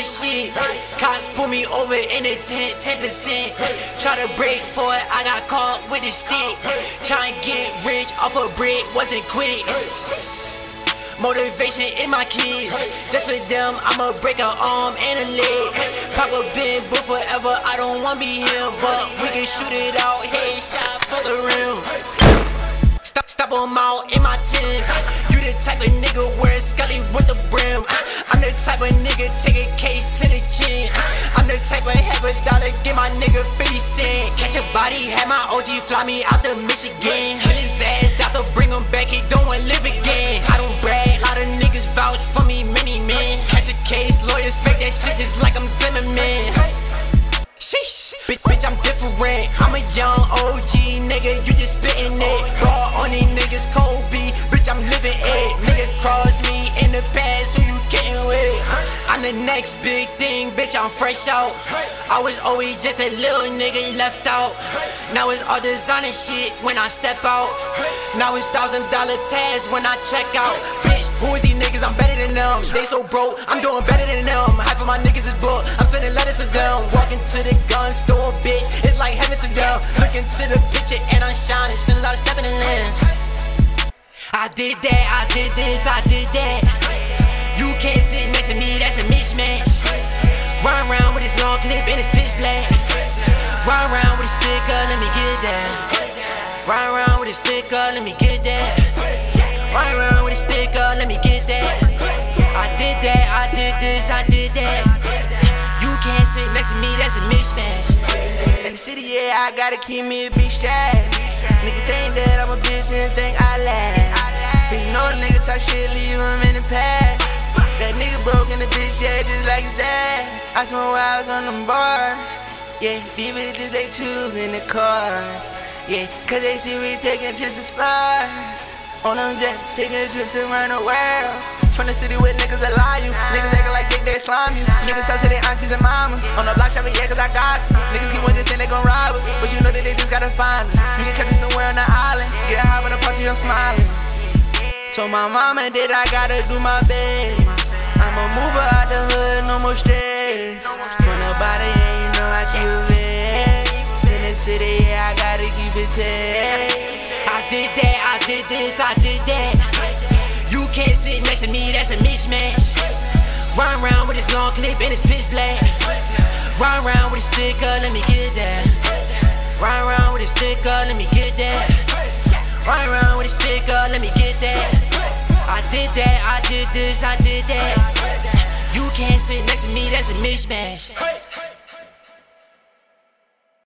the shit. Cops pull me over in a 10%. Try to break for it, I got caught with a stick. Try and get rich off a brick, wasn't quick. Motivation in my kids. Just for them, I'ma break an arm and a leg. Papa been booked forever, I don't wanna be him. But we can shoot it out, headshot for the rim. Stop them out in my Timbs. You the type of nigga wearing Scully with the brim. I'm the type of nigga take a case to the chin. I'm the type of have a dollar, get my nigga 50 cents. Catch a body, had my OG fly me out to Michigan. Hit his ass, got to bring him back, he don't wanna live again. I don't brag. Vouch for me, many men. Catch a case, lawyers fake that shit just like I'm Zimmerman. Sheesh, bitch, I'm different. I'm a young OG, nigga, you just spittin' it. Raw on these niggas, Kobe, bitch, I'm living it. Nigga cross me in the past, who you getting with? I'm the next big thing, bitch, I'm fresh out. I was always just a little nigga left out. Now it's all designer shit when I step out. Now it's $1,000 tags when I check out. Bitch, who is these niggas? I'm better than them. They so broke, I'm doing better than them. Half of my niggas is broke, I'm sending letters to them. Walking to the gun store, bitch, it's like heaven to them. Looking to the picture and I'm shining since I step in the land. I did that, I did this, I did that. You can't sit next to me, that's a mismatch. Run around with his long clip and his pitch black. Run around with his sticker, let me get that. Run around with his sticker, let me get that. Run around with a sticker, let me get that. I did that, I did this, I did that. You can't sit next to me, that's a mismatch. In the city, yeah, I gotta keep me a big stack. Nigga think that I'm a bitch and think I laugh. But you know the nigga talk shit, leave him in the past. That nigga broke in the bitch, yeah, just like his dad. I smoke wives on them bar. Yeah, these bitches, they choosing the cars. Yeah, cause they see we taking trips to spots. On them jets, taking trips around the world. From the city with niggas that lie you. Niggas acting like dick, they slime you. Niggas out to their aunties and mamas. On the block shopping, yeah, cause I got you. Niggas keep on just saying they gon' rob us, but you know that they just gotta find us. You can catch me somewhere on the island. Get high when I punch you, I'm smiling. Told my mama that I gotta do my best. I'm a mover out the hood, no more stress. For nobody, yeah, you know I keep it. In the city, yeah, I gotta keep it tight. I did that, I did this, I did that. You can't sit next to me, that's a mismatch. Run around with his long clip and his pitch black. Run around with his sticker, let me get that. Run around with his sticker, let me get that. Run around with his sticker, let me get that. I did that, I did this, I did that. You can't sit next to me, that's a mismatch.